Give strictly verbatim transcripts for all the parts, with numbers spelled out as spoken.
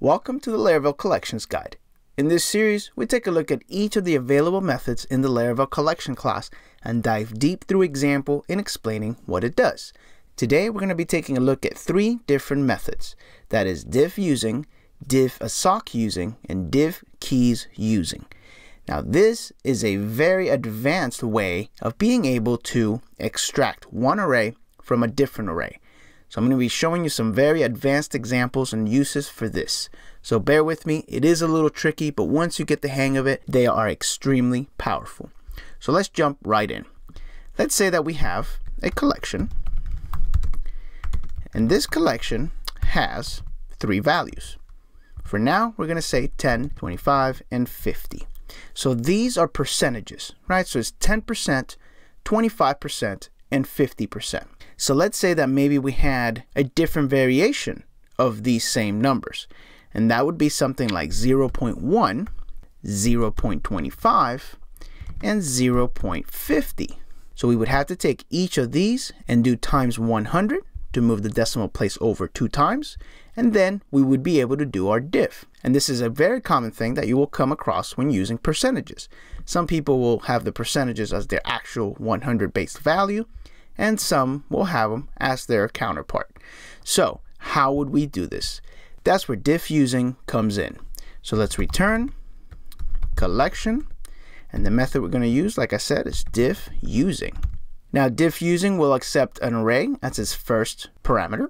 Welcome to the Laravel Collections Guide. In this series, we take a look at each of the available methods in the Laravel Collection class and dive deep through example in explaining what it does. Today, we're going to be taking a look at three different methods. That is diffUsing, diffAssocUsing, and diffKeysUsing. Now, this is a very advanced way of being able to extract one array from a different array. So I'm going to be showing you some very advanced examples and uses for this. So bear with me, it is a little tricky, but once you get the hang of it, they are extremely powerful. So let's jump right in. Let's say that we have a collection, and this collection has three values. For now, we're going to say ten, twenty-five, and fifty. So these are percentages, right? So it's ten percent, twenty-five percent, and fifty percent. So let's say that maybe we had a different variation of these same numbers, and that would be something like zero point one, zero point twenty-five, and zero point fifty. So we would have to take each of these and do times one hundred to move the decimal place over two times, and then we would be able to do our diff. And this is a very common thing that you will come across when using percentages. Some people will have the percentages as their actual one hundred based value, and some will have them as their counterpart. So how would we do this? That's where diffUsing comes in. So let's return collection, and the method we're going to use, like I said, is diffUsing. Now diffUsing will accept an array as its first parameter.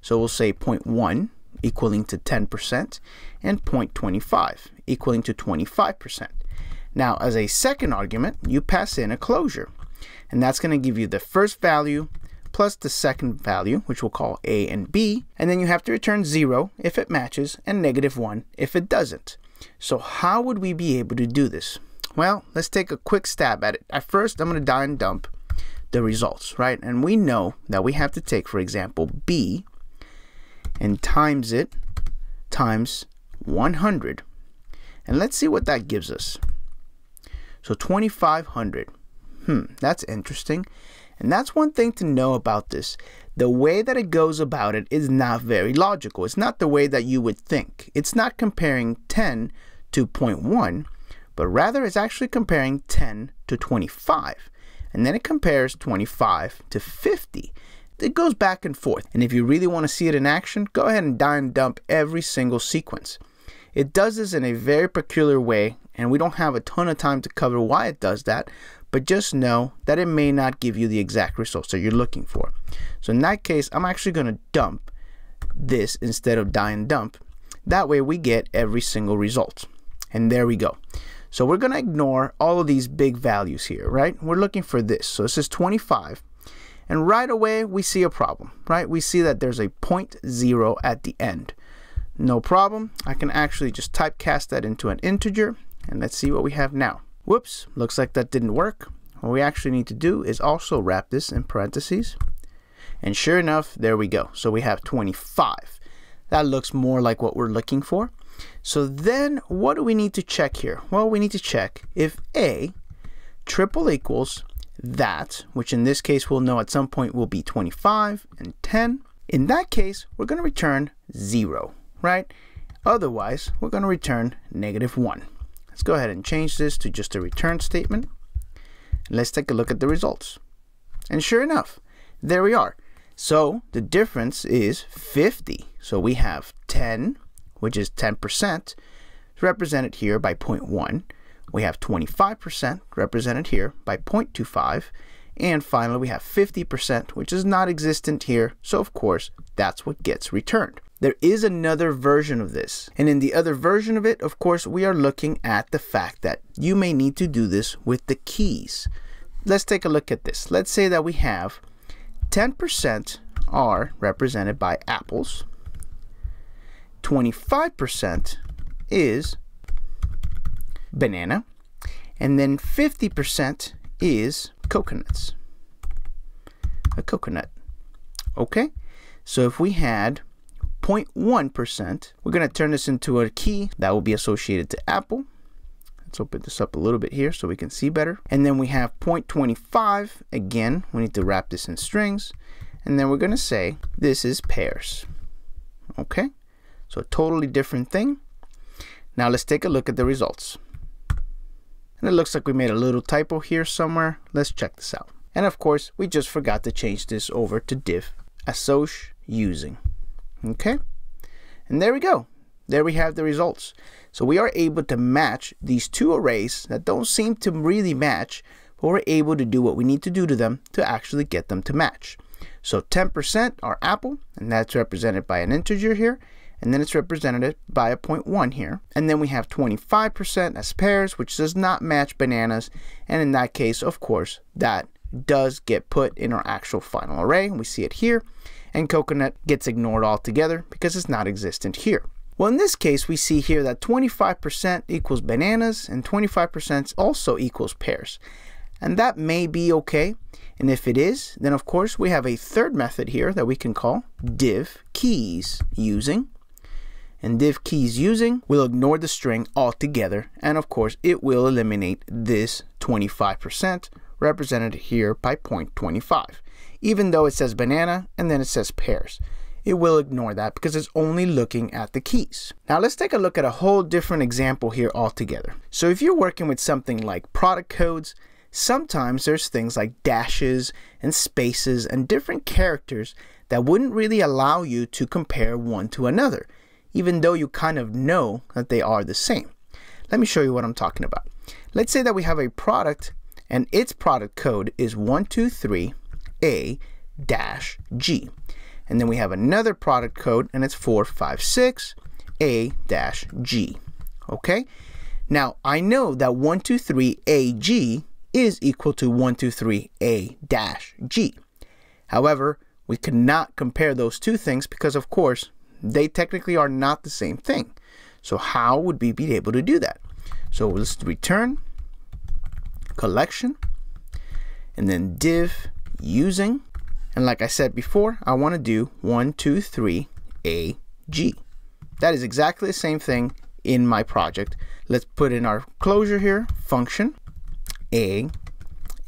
So we'll say zero point one equaling to ten percent and zero point two five equaling to twenty-five percent. Now as a second argument, you pass in a closure, and that's going to give you the first value plus the second value, which we'll call A and B, and then you have to return zero if it matches and negative one if it doesn't. So how would we be able to do this? Well, let's take a quick stab at it. At first, I'm going to die and dump the results, right? And we know that we have to take, for example, B and times it times one hundred, and let's see what that gives us. So twenty-five hundred. Hmm, that's interesting. And that's one thing to know about this. The way that it goes about it is not very logical. It's not the way that you would think. It's not comparing ten to zero point one, but rather it's actually comparing ten to twenty-five. And then it compares twenty-five to fifty. It goes back and forth. And if you really want to see it in action, go ahead and die and dump every single sequence. It does this in a very peculiar way, and we don't have a ton of time to cover why it does that, but just know that it may not give you the exact results that you're looking for. So in that case, I'm actually going to dump this instead of die and dump. That way we get every single result. And there we go. So we're going to ignore all of these big values here, right? We're looking for this. So this is twenty-five. And right away, we see a problem, right? We see that there's a zero point zero at the end. No problem. I can actually just typecast that into an integer, and let's see what we have now. Whoops, looks like that didn't work. What we actually need to do is also wrap this in parentheses, and sure enough, there we go. So we have twenty-five. That looks more like what we're looking for. So then what do we need to check here? Well, we need to check if A triple equals that, which in this case we'll know at some point will be twenty-five and ten. In that case, we're going to return zero, right? Otherwise, we're going to return negative one. Let's go ahead and change this to just a return statement. Let's take a look at the results. And sure enough, there we are. So the difference is fifty. So we have ten, which is ten percent, represented here by zero point one. We have twenty-five percent, represented here by zero point two five. And finally, we have fifty percent, which is not existent here. So of course, that's what gets returned. There is another version of this. And in the other version of it, of course, we are looking at the fact that you may need to do this with the keys. Let's take a look at this. Let's say that we have ten percent are represented by apples. twenty-five percent is banana. And then fifty percent is coconuts. A coconut. Okay. So if we had zero point one percent, we're going to turn this into a key that will be associated to apple. Let's open this up a little bit here so we can see better. And then we have zero point two five. Again, we need to wrap this in strings. And then we're going to say this is pears. Okay. So a totally different thing. Now let's take a look at the results. And it looks like we made a little typo here somewhere. Let's check this out. And of course, we just forgot to change this over to diffAssocUsing. Okay, and there we go. There we have the results. So we are able to match these two arrays that don't seem to really match, but we're able to do what we need to do to them to actually get them to match. So ten percent are apple, and that's represented by an integer here, and then it's represented by a point one here. And then we have twenty-five percent as pears, which does not match bananas, and in that case, of course, that does get put in our actual final array. We see it here, and coconut gets ignored altogether because it's not existent here. Well, in this case, we see here that twenty-five percent equals bananas and twenty-five percent also equals pears. And that may be okay. And if it is, then of course we have a third method here that we can call diffKeysUsing. And diffKeysUsing will ignore the string altogether. And of course, it will eliminate this twenty-five percent represented here by point two five. Even though it says banana and then it says pears, it will ignore that because it's only looking at the keys. Now let's take a look at a whole different example here altogether. So if you're working with something like product codes, sometimes there's things like dashes and spaces and different characters that wouldn't really allow you to compare one to another, even though you kind of know that they are the same. Let me show you what I'm talking about. Let's say that we have a product and its product code is one two three A dash G. And then we have another product code and it's four five six A dash G. Okay, now I know that one two three A G is equal to one two three A dash G. However, we cannot compare those two things because of course they technically are not the same thing. So how would we be able to do that? So let's return collection and then div using. And like I said before, I want to do one two three A G. That is exactly the same thing in my project. Let's put in our closure here, function A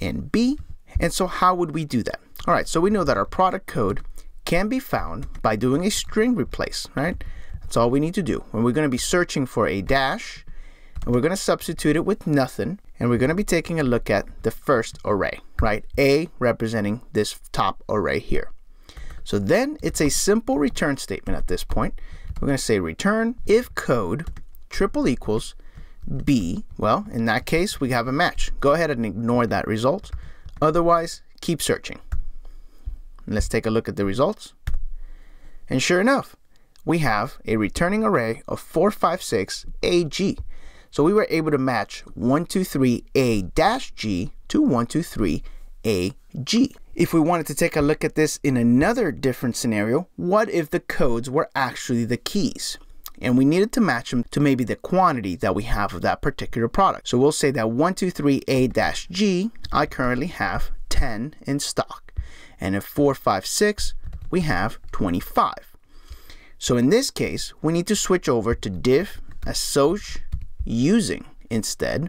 and B. And so how would we do that? All right, so we know that our product code can be found by doing a string replace, right? That's all we need to do. When we're going to be searching for a dash, and we're going to substitute it with nothing, and we're going to be taking a look at the first array, right? A representing this top array here. So then it's a simple return statement at this point. We're going to say return if code triple equals B. Well, in that case, we have a match. Go ahead and ignore that result. Otherwise, keep searching. Let's take a look at the results. And sure enough, we have a returning array of four five six A G. So we were able to match one two three A dash G to one two three A G. If we wanted to take a look at this in another different scenario, what if the codes were actually the keys? And we needed to match them to maybe the quantity that we have of that particular product. So we'll say that one two three A dash G, I currently have ten in stock. And if four five six, we have twenty-five. So in this case, we need to switch over to diffAssocUsing instead,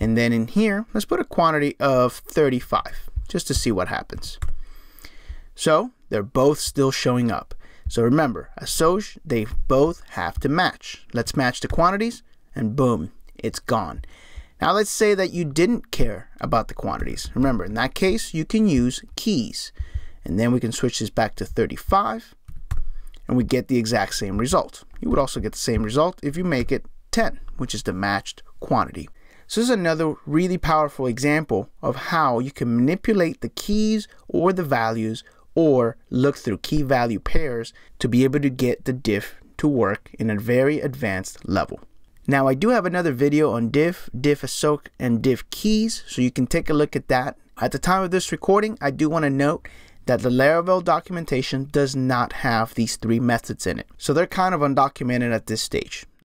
and then in here let's put a quantity of thirty-five just to see what happens. So they're both still showing up. So remember, assoc, they both have to match. Let's match the quantities and boom, it's gone. Now let's say that you didn't care about the quantities. Remember, in that case you can use keys, and then we can switch this back to thirty-five and we get the exact same result. You would also get the same result if you make it ten, which is the matched quantity. So this is another really powerful example of how you can manipulate the keys or the values or look through key value pairs to be able to get the diff to work in a very advanced level. Now I do have another video on diff, diffAssoc, and diff keys, so you can take a look at that. At the time of this recording, I do want to note that the Laravel documentation does not have these three methods in it. So they're kind of undocumented at this stage.